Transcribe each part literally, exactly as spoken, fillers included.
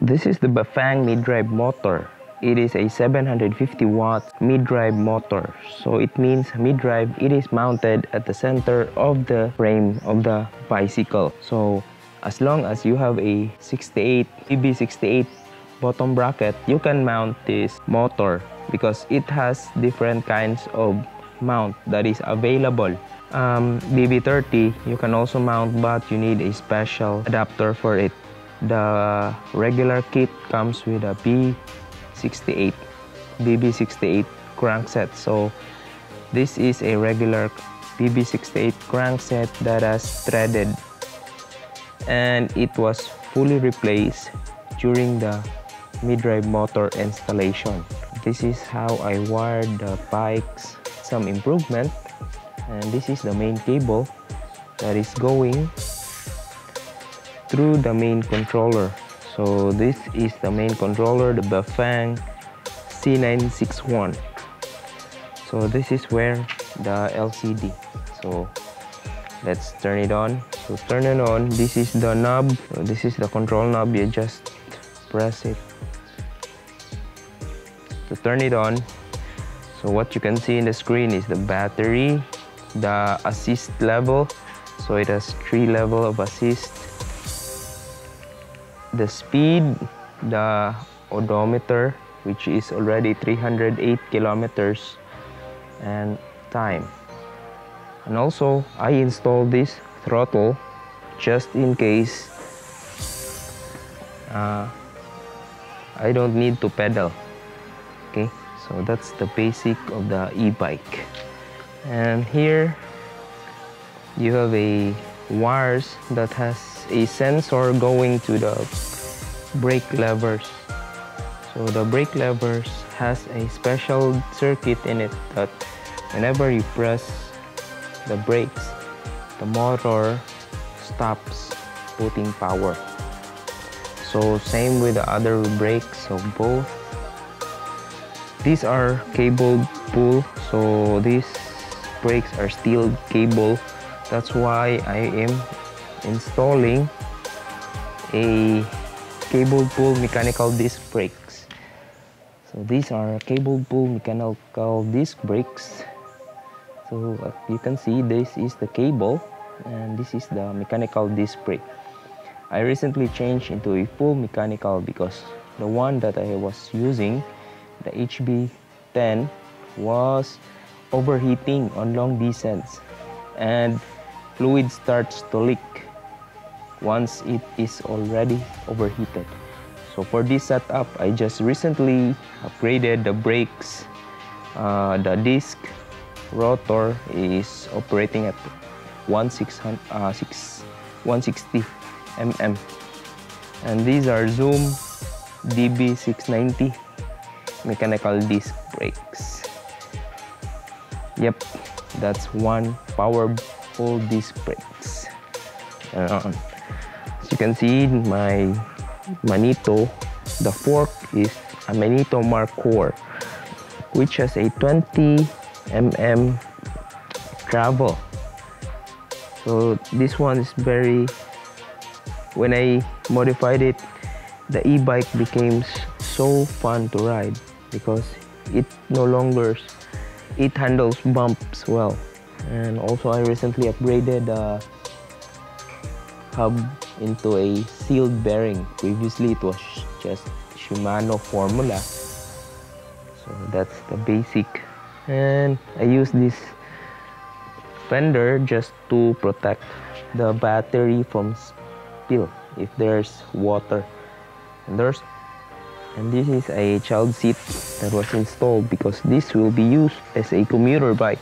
This is the Bafang mid-drive motor. It is a seven hundred fifty watt mid-drive motor. So it means mid-drive, it is mounted at the center of the frame of the bicycle. So as long as you have a sixty-eight B B sixty-eight bottom bracket, you can mount this motor because it has different kinds of mount that is available. Um, B B thirty, you can also mount, but you need a special adapter for it. The regular kit comes with a B sixty-eight, B B sixty-eight crankset. So this is a regular B B sixty-eight crankset that has threaded, and it was fully replaced during the mid-drive motor installation. This is how I wired the bike's some improvement, and this is the main cable that is going through the main controller. So this is the main controller, the Bafang C nine six one. So this is where the L C D. So let's turn it on. So turn it on. This is the knob. So this is the control knob. You just press it to turn it on. So what you can see in the screen is the battery, the assist level. So it has three levels of assist. The speed, the odometer, which is already three hundred eight kilometers, and time. And also, I installed this throttle just in case uh, I don't need to pedal. Okay, so that's the basic of the e-bike. And here you have a wires that has a sensor going to the brake levers. So the brake levers has a special circuit in it that whenever you press the brakes, the motor stops putting power. So same with the other brakes. So both these are cabled pull, so these brakes are steel cable. That's why I am installing a cable pull mechanical disc brakes. So these are cable pull mechanical disc brakes. So uh, you can see this is the cable and this is the mechanical disc brake. I recently changed into a full mechanical because the one that I was using, the H B ten, was overheating on long descents, and fluid starts to leak once it is already overheated. So for this setup, I just recently upgraded the brakes. Uh, the disc rotor is operating at one sixty millimeters, and these are Zoom D B six ninety mechanical disc brakes. Yep, that's one power pull disc brakes. Uh, as you can see, my Manito, the fork is a Manito Mark four, which has a twenty millimeter travel. So this one is very, when I modified it, the e-bike became so fun to ride because it no longer it handles bumps well. And also I recently upgraded the hub into a sealed bearing. Previously it was just Shimano Formula. So that's the basic. And I use this fender just to protect the battery from spill if there's water. And there's And this is a child seat that was installed because this will be used as a commuter bike.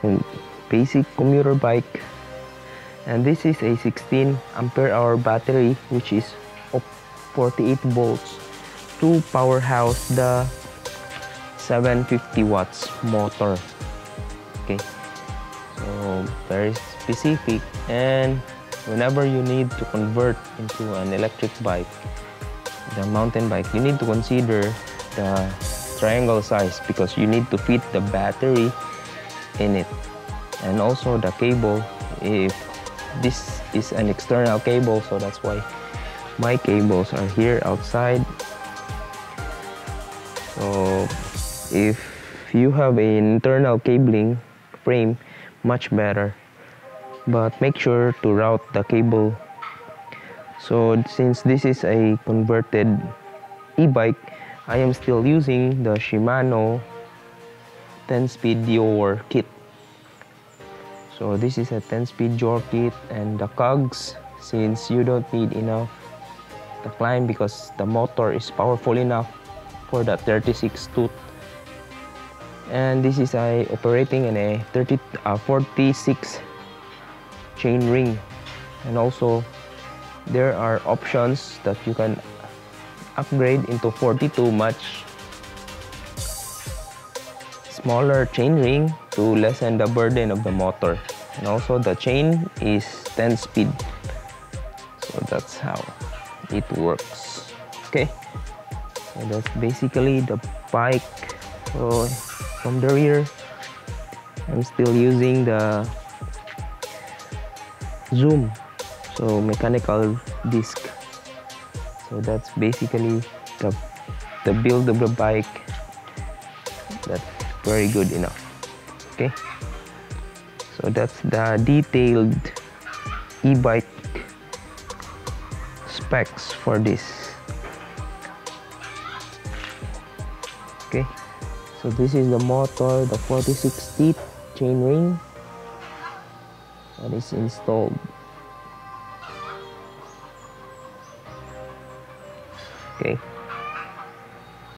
So basic commuter bike. And this is a sixteen ampere hour battery, which is forty-eight volts, to powerhouse the seven hundred fifty watts motor. Okay, so very specific. And whenever you need to convert into an electric bike, the mountain bike, you need to consider the triangle size because you need to fit the battery in it. And also the cable, if this is an external cable, so that's why My cables are here outside. So if you have an internal cabling frame, much better. But make sure to route the cable. So since this is a converted e-bike, I am still using the Shimano ten speed Deore kit. So this is a ten speed Deore kit, and the cogs, since you don't need enough to climb because the motor is powerful enough for the thirty-six tooth. And this is a operating in a thirty, uh, forty-six chain ring, and also there are options that you can upgrade into forty-two, much smaller chain ring to lessen the burden of the motor. And also the chain is ten speed, so that's how it works. Okay, so that's basically the bike. So from the rear, I'm still using the Zoom, so mechanical disc. So that's basically the, the build of the bike. That's very good enough. Okay, so that's the detailed e-bike specs for this. Okay, so this is the motor, the forty-six teeth chain ring that is installed. Okay.